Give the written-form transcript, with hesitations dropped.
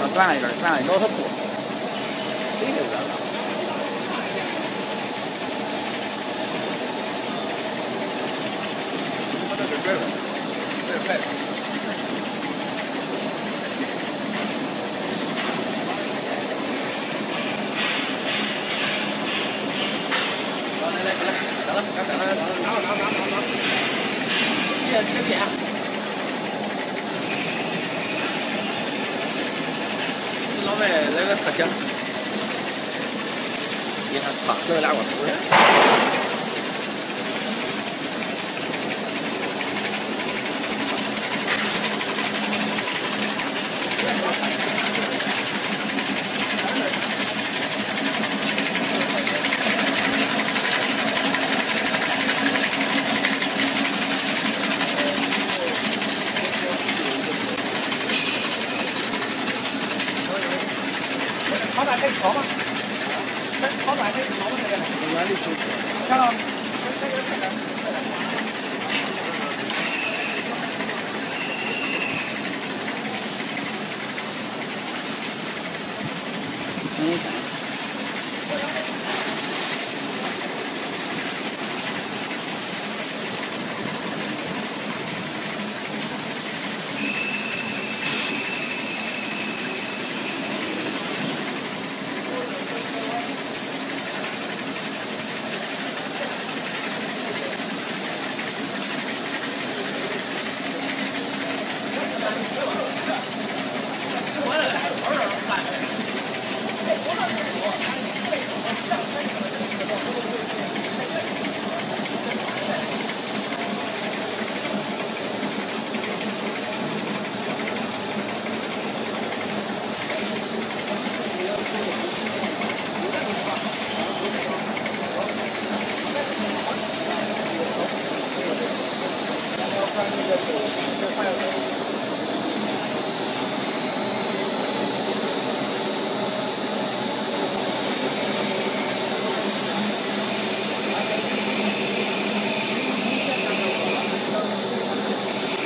把它转一边，转一边它补。这个热了。我这是这个，这是这个。 行，你看，操，这俩我熟人。好歹可以调吗？好歹可以调吗？这个，我来力求。看到。